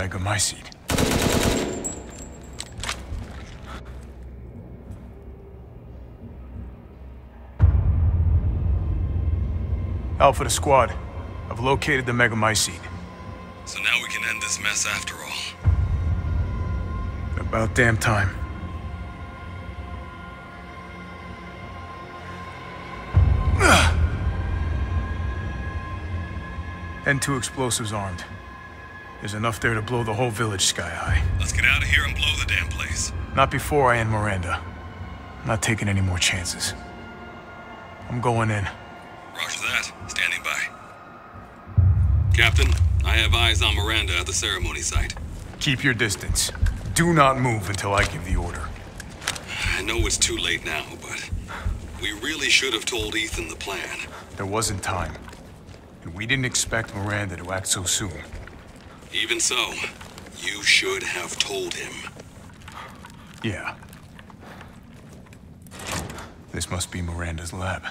Megamycete. Alpha to squad. I've located the Megamycete. So now we can end this mess after all. About damn time. And 2 explosives armed. There's enough there to blow the whole village sky high. Let's get out of here and blow the damn place. Not before I end Miranda. I'm not taking any more chances. I'm going in. Roger that. Standing by. Captain, I have eyes on Miranda at the ceremony site. Keep your distance. Do not move until I give the order. I know it's too late now, but we really should have told Ethan the plan. There wasn't time. And we didn't expect Miranda to act so soon. Even so, you should have told him. Yeah. This must be Miranda's lab.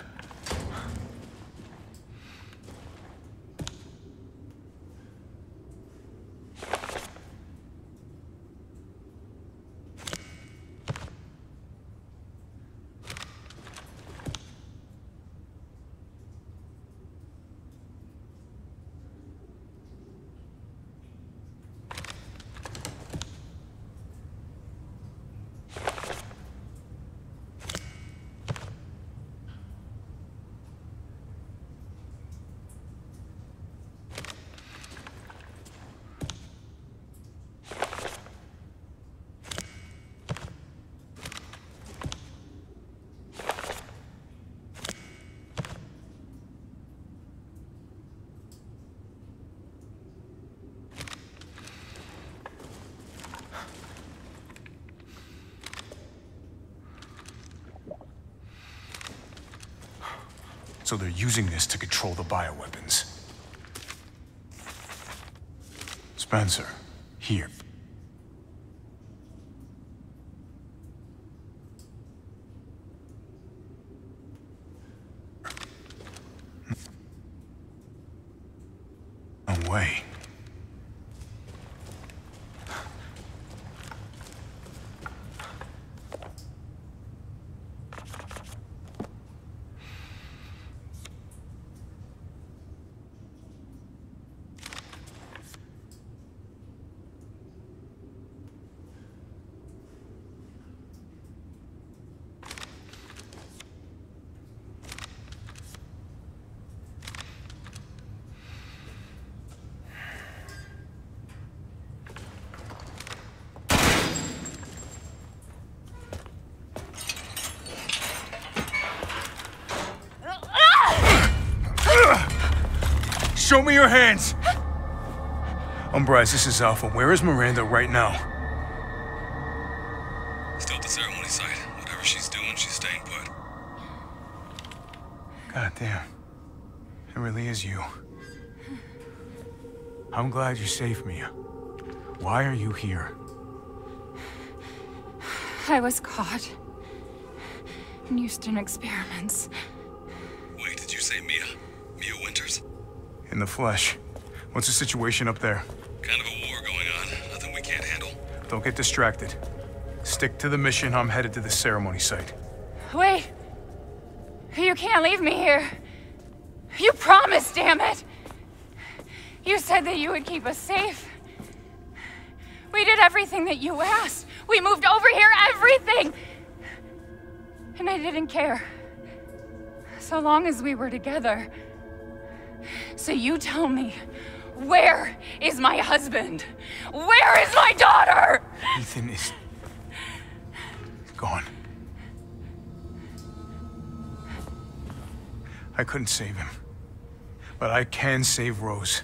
So they're using this to control the bioweapons. Spencer, here. No way. Show me your hands! Umbrise, this is Alpha. Where is Miranda right now? Still at the ceremony site. Whatever she's doing, she's staying put. God damn. It really is you. I'm glad you saved me. Why are you here? I was caught in Houston experiments. Wait, did you say Mia? Mia Winters? In the flesh. What's the situation up there? Kind of a war going on. Nothing we can't handle. Don't get distracted. Stick to the mission. I'm headed to the ceremony site. Wait! You can't leave me here! You promised, damn it! You said that you would keep us safe. We did everything that you asked. We moved over here, everything! And I didn't care. So long as we were together. So you tell me, where is my husband? Where is my daughter? Ethan is gone. I couldn't save him, but I can save Rose.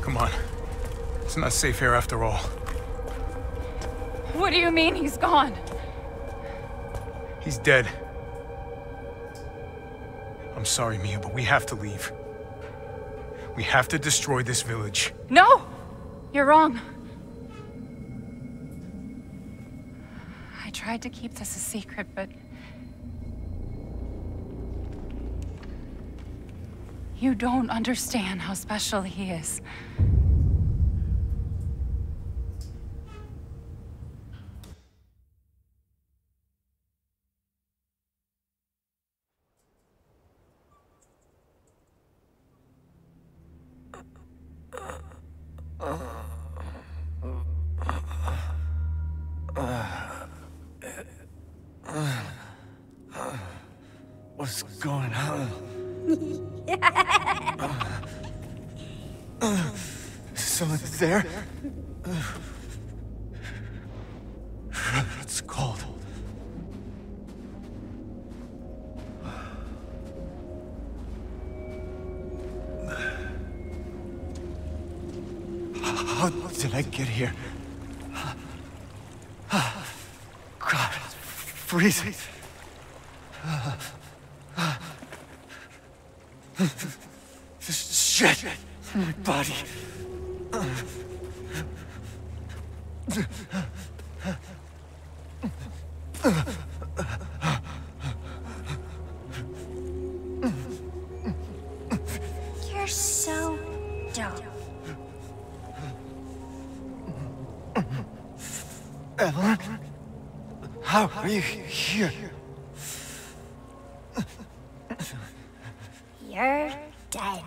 Come on. It's not safe here after all. What do you mean he's gone? He's dead. I'm sorry, Mia, but we have to leave. We have to destroy this village. No! You're wrong. I tried to keep this a secret, but You don't understand how special he is. What's going on? Someone's there? It's cold. How did I get here? God, it's freezing. Shit! My body. You're so dumb. Evelyn? How are you here? You're dead.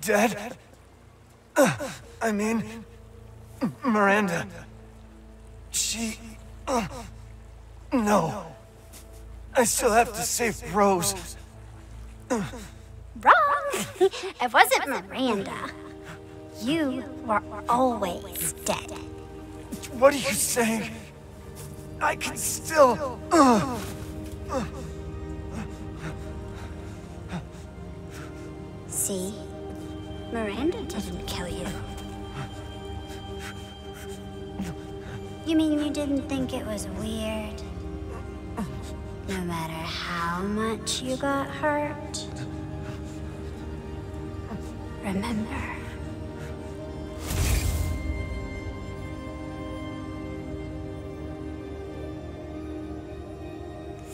Dead? I mean, Miranda. She... no. I still have to save Rose. Wrong! It wasn't Miranda. You were always dead. What are you saying? I can still... See? Miranda didn't kill you. You mean you didn't think it was weird? No matter how much you got hurt? Remember.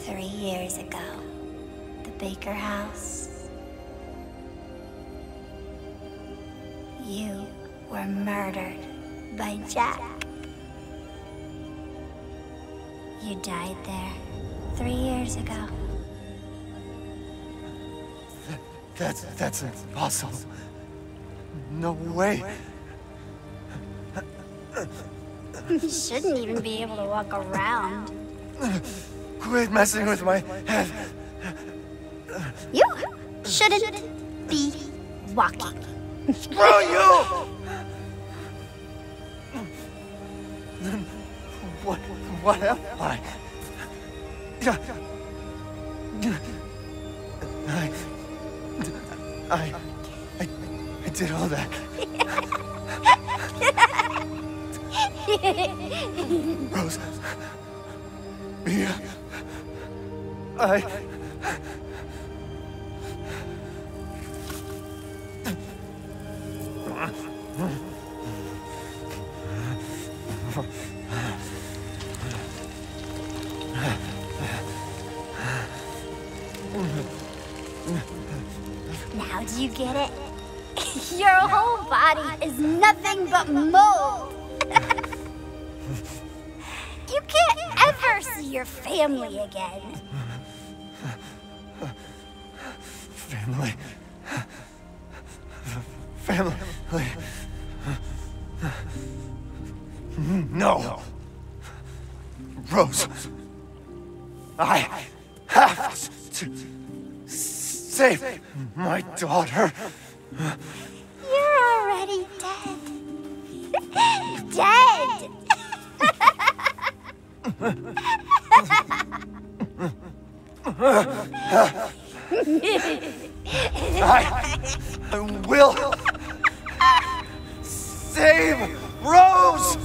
"3 years ago, the Baker House. You were murdered by Jack. You died there 3 years ago. That's impossible. No way. You shouldn't even be able to walk around. Quit messing with my head. You shouldn't be walking. Screw you! Then what am I? I did all that. Rose. Mia. Now do you get it? Your whole body is nothing but mold. You can't ever see your family again. Family. No. Rose. I have to save my daughter. You're already dead. Dead! I will save Rose!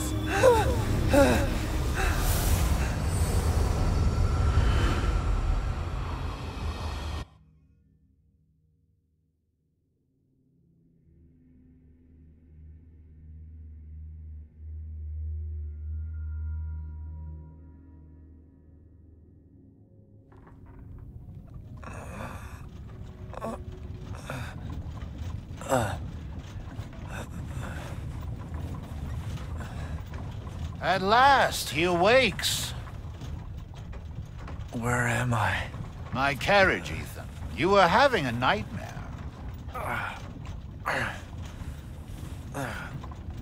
At last, he awakes. Where am I? My carriage, Ethan. You were having a nightmare.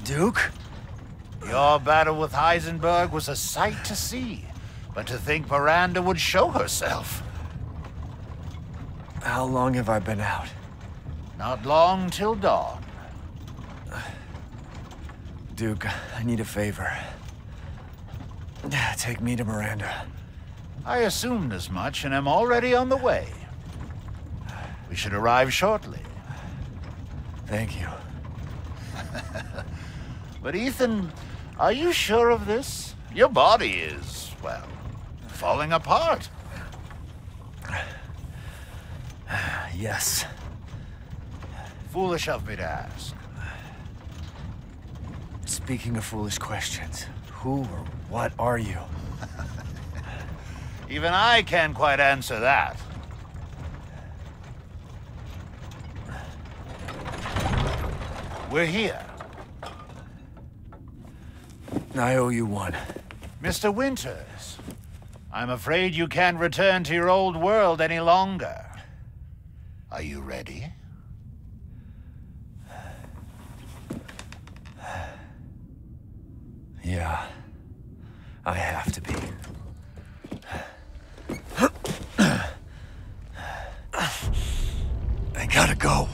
Duke? Your battle with Heisenberg was a sight to see, but to think Miranda would show herself. How long have I been out? Not long till dawn. Duke, I need a favor. Take me to Miranda. I assumed as much and am already on the way. We should arrive shortly. Thank you. But Ethan, are you sure of this? Your body is, well, falling apart. Yes. Foolish of me to ask. Speaking of foolish questions, who or what are you? Even I can't quite answer that. We're here. I owe you one. Mr. Winters, I'm afraid you can't return to your old world any longer. Are you ready? Yeah, I have to be. I gotta go.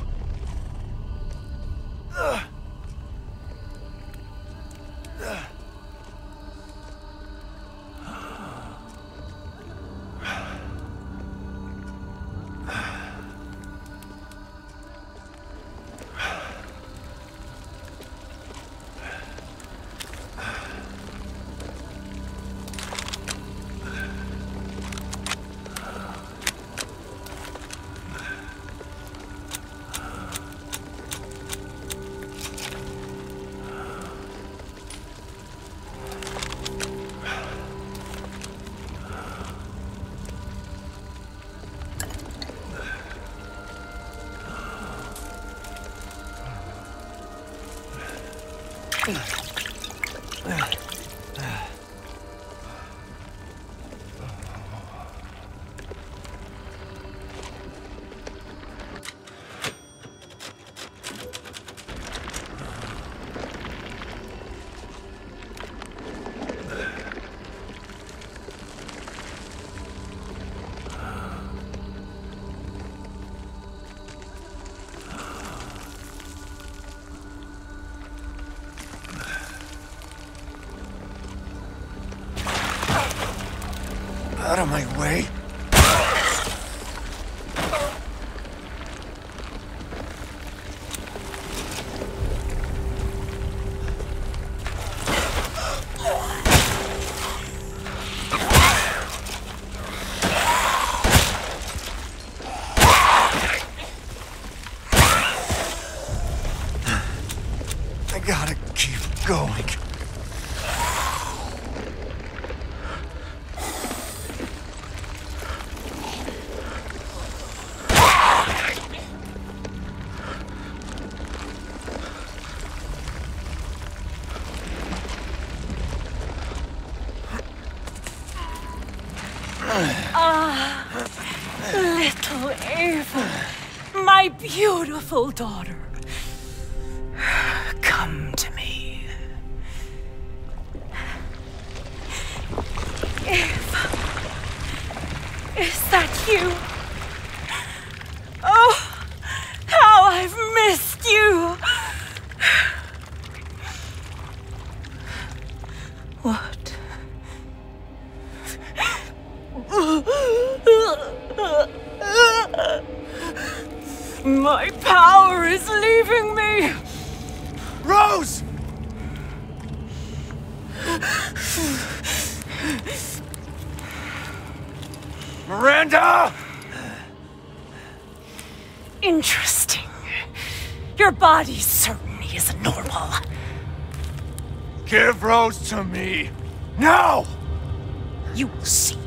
Out of my way. I gotta keep going. Beautiful daughter, come to me. Eve, is that you? Oh, how I've missed you! What? My power is leaving me! Rose! Miranda! Interesting. Your body certainly isn't normal. Give Rose to me! Now! You will see.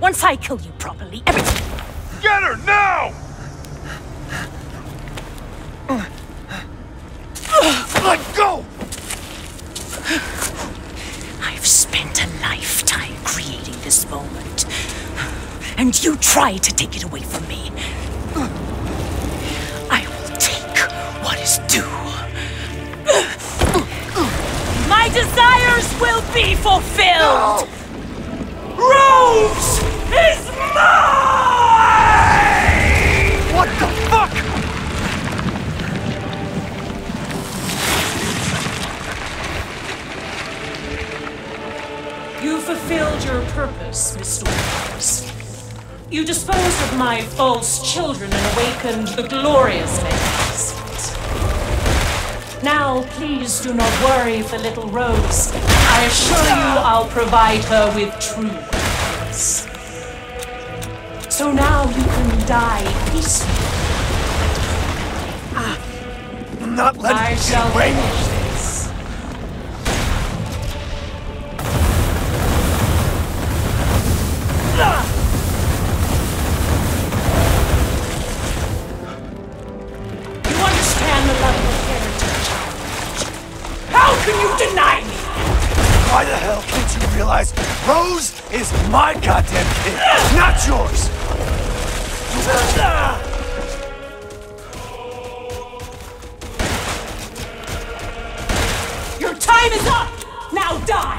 Once I kill you properly, everything... Get her now! Let go! I've spent a lifetime creating this moment, and you try to take it away from me. I will take what is due. My desires will be fulfilled! No. Rose is mine! What the fuck? You fulfilled your purpose, Mr. Winters. You disposed of my false children and awakened the glorious Megamycete. Now, please do not worry for little Rose. I assure you I'll provide her with true happiness. So now you can die peacefully. I'm not letting I shall win. Rose is my goddamn kid, not yours! Your time is up! Now die!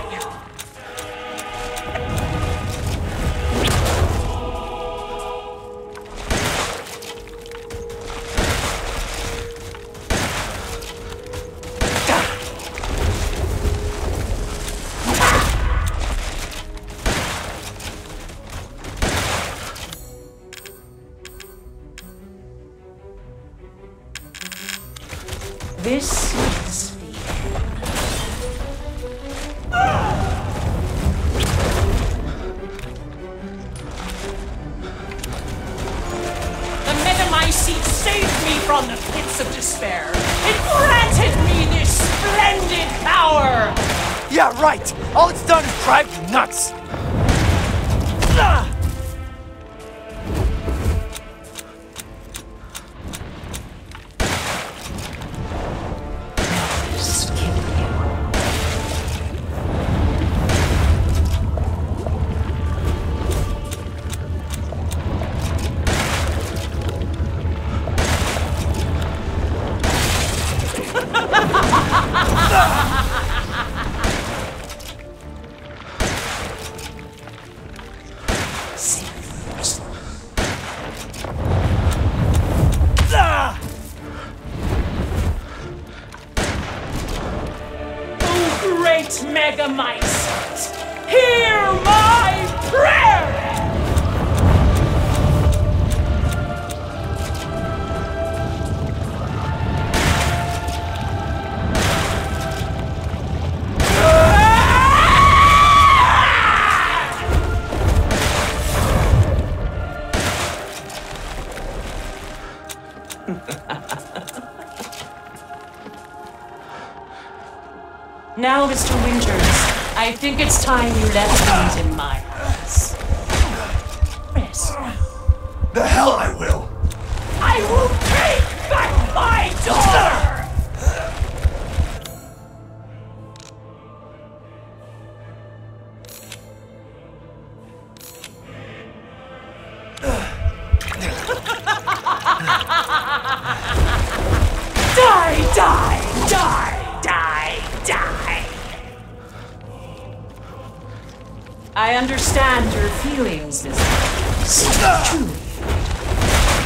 Now, Mr. Winters, I think it's time you left things in my hands. Rest. The hell I will! I will take back my daughter! Die, die, die! I understand your feelings, Miss Rose. Truly.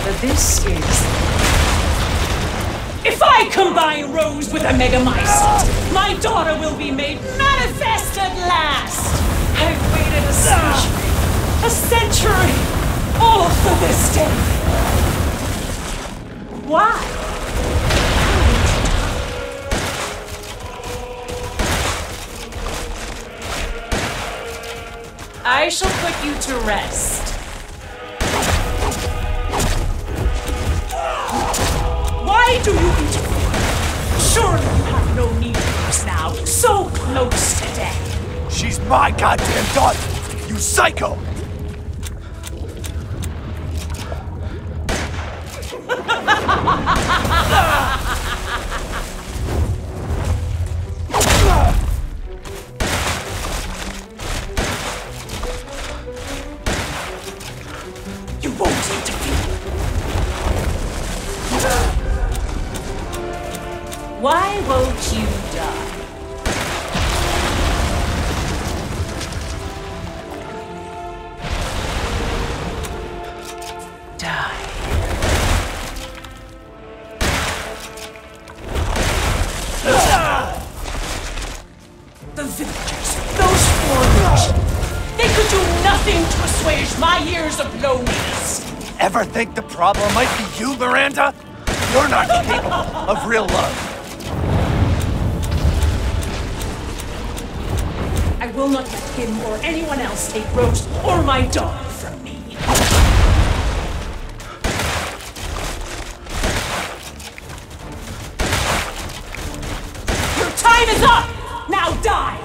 But this is... If I combine Rose with a Megamycete, my daughter will be made manifest at last! I've waited a century! All for this day! Why? I shall put you to rest. Why do you interfere? Surely you have no need for us now, so close to death. She's my goddamn daughter, you psycho! won't you die? The villagers, those foreigners, they could do nothing to assuage my years of loneliness. Ever think the problem might be you, Miranda? You're not capable of real love. I will not let him or anyone else take Rose or my daughter from me. Your time is up! Now die!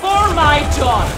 For my daughter!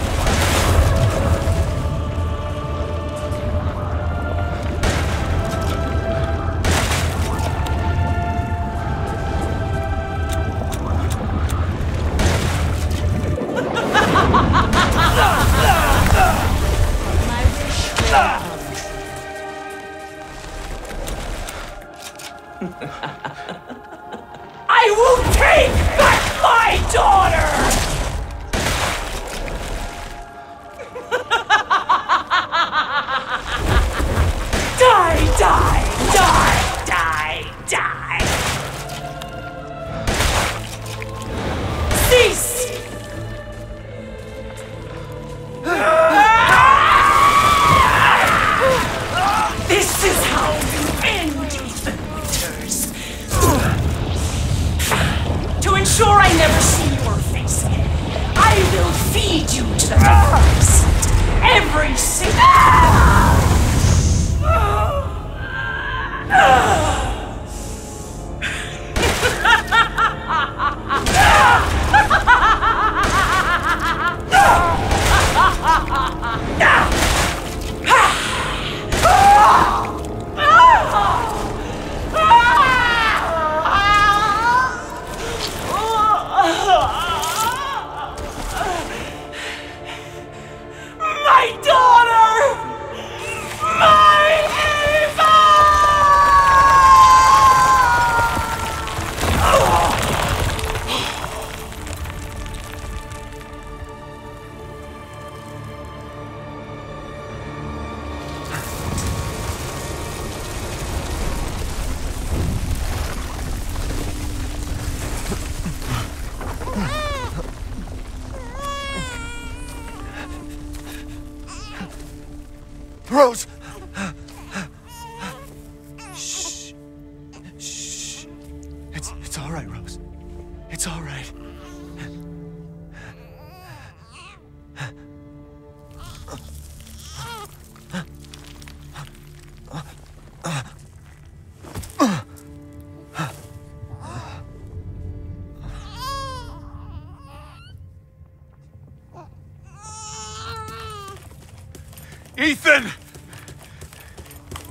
Ethan!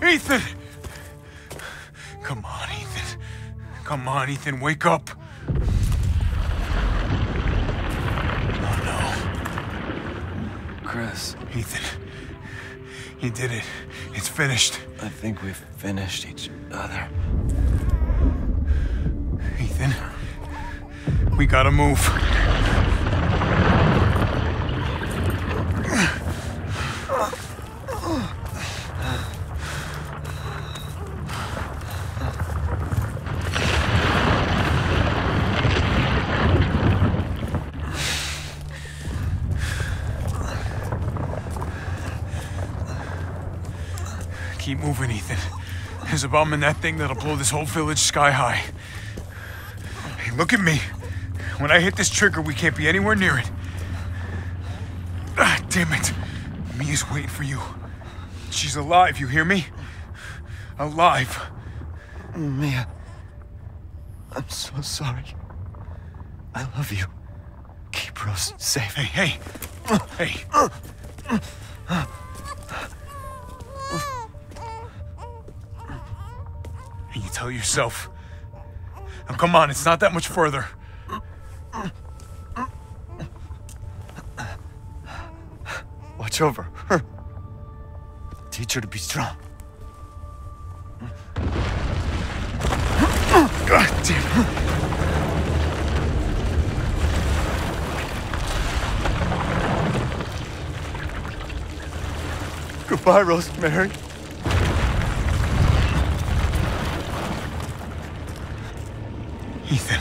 Ethan! Come on, Ethan. Come on, Ethan, wake up. Oh, no. Chris. Ethan, you did it. It's finished. I think we've finished each other. Ethan, we gotta move. Keep moving, Ethan. There's a bomb in that thing that'll blow this whole village sky high. Hey, look at me. When I hit this trigger, we can't be anywhere near it. Ah, damn it. Mia's waiting for you. She's alive, you hear me? Alive. Mia, I'm so sorry. I love you. Keep Rose safe. Hey, hey. Hey. You tell yourself. Now come on, it's not that much further. Watch over her. Teach her to be strong. God damn. Goodbye, Rosemary. Ethan.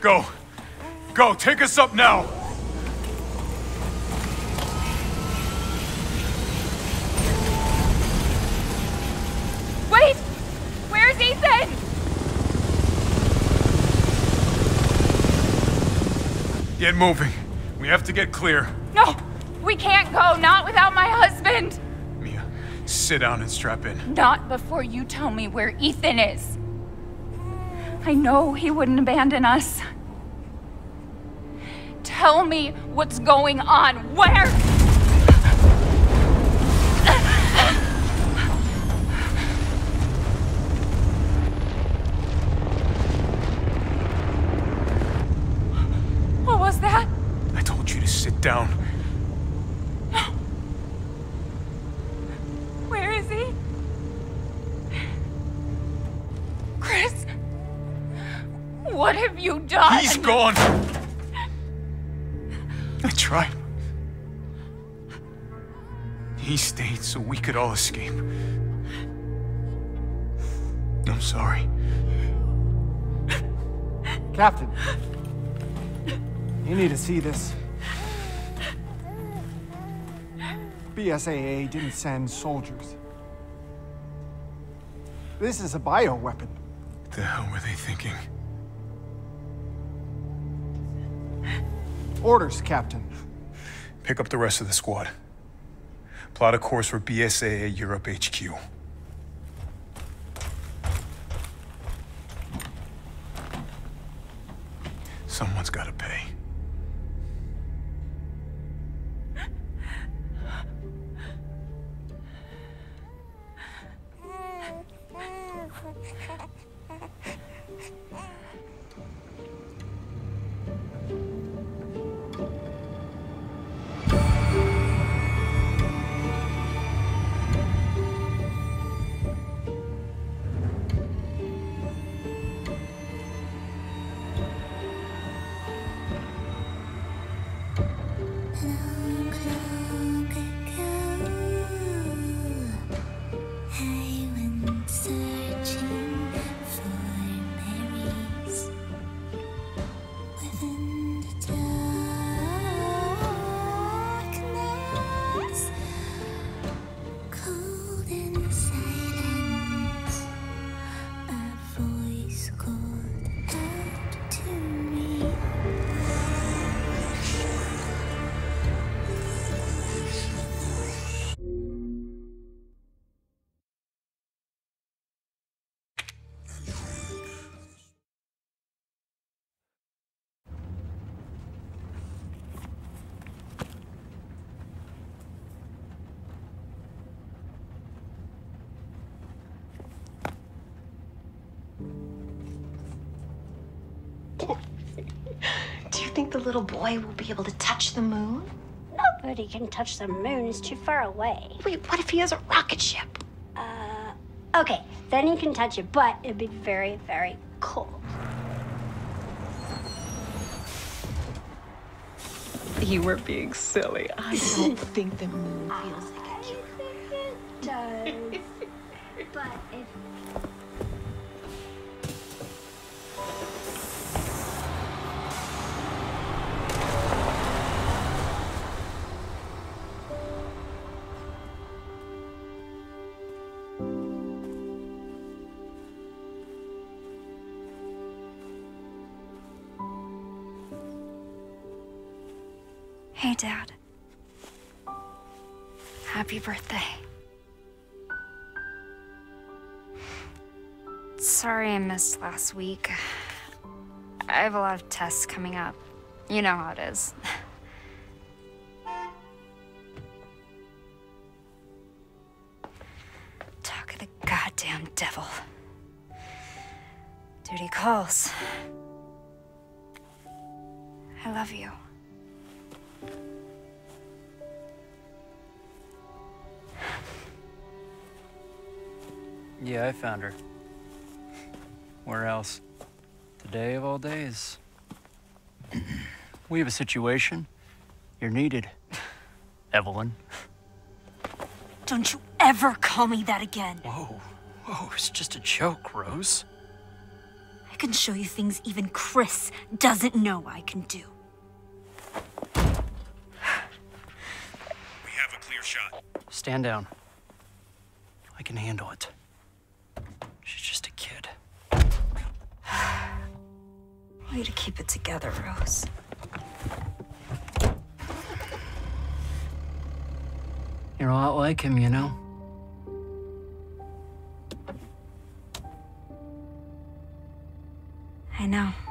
Go. Go, take us up now! Wait! Where's Ethan? Get moving. We have to get clear. No! We can't go, not without my husband! Mia, sit down and strap in. Not before you tell me where Ethan is. I know he wouldn't abandon us. Tell me what's going on. Where? What was that? I told you to sit down. No. Where is he? Chris? What have you done? He's gone! I tried. He stayed so we could all escape. I'm sorry. Captain, you need to see this. BSAA didn't send soldiers. This is a bioweapon. What the hell were they thinking? Orders, Captain. Pick up the rest of the squad. Plot a course for BSAA Europe HQ. Someone's gotta pay. Do you think the little boy will be able to touch the moon? Nobody can touch the moon. It's too far away. Wait, what if he has a rocket ship? Okay, then he can touch it, but it'd be very, very cold. You were being silly. I don't think the moon feels like a killer. I think it does, but it... Hey, Dad. Happy birthday. Sorry I missed last week. I have a lot of tests coming up. You know how it is. Talk of the goddamn devil. Duty calls. I love you. Yeah, I found her. Where else? Today of all days. We have a situation. You're needed, Evelyn. Don't you ever call me that again. Whoa, whoa, it's just a joke, Rose. I can show you things even Chris doesn't know I can do. We have a clear shot. Stand down. I can handle it. She's just a kid. Way to keep it together, Rose. You're a lot like him, you know? I know.